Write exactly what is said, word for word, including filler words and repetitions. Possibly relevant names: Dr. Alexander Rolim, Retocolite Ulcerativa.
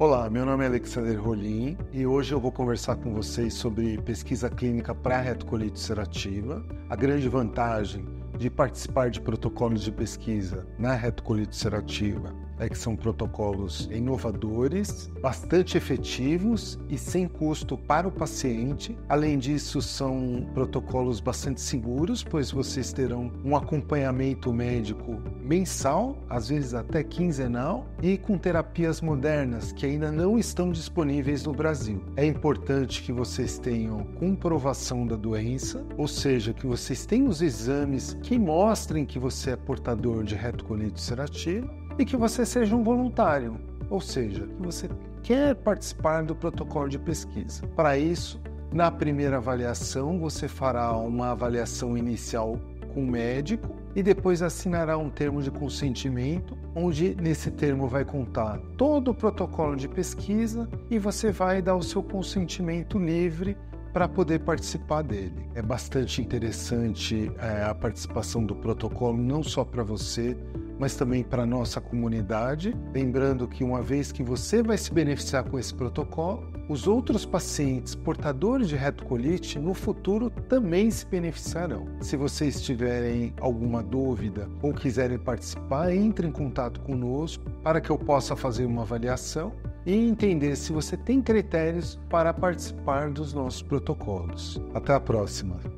Olá, meu nome é Alexander Rolim e hoje eu vou conversar com vocês sobre pesquisa clínica para retocolite ulcerativa, a grande vantagem de participar de protocolos de pesquisa na retocolite ulcerativa é que são protocolos inovadores, bastante efetivos e sem custo para o paciente. Além disso, são protocolos bastante seguros, pois vocês terão um acompanhamento médico mensal, às vezes até quinzenal, e com terapias modernas que ainda não estão disponíveis no Brasil. É importante que vocês tenham comprovação da doença, ou seja, que vocês tenham os exames que mostrem que você é portador de retocolite ulcerativa e que você seja um voluntário, ou seja, que você quer participar do protocolo de pesquisa. Para isso, na primeira avaliação, você fará uma avaliação inicial com o médico e depois assinará um termo de consentimento, onde nesse termo vai contar todo o protocolo de pesquisa e você vai dar o seu consentimento livre para poder participar dele. É bastante interessante é, a participação do protocolo, não só para você, mas também para a nossa comunidade. Lembrando que uma vez que você vai se beneficiar com esse protocolo, os outros pacientes portadores de retocolite no futuro também se beneficiarão. Se vocês tiverem alguma dúvida ou quiserem participar, entre em contato conosco para que eu possa fazer uma avaliação e entender se você tem critérios para participar dos nossos protocolos. Até a próxima!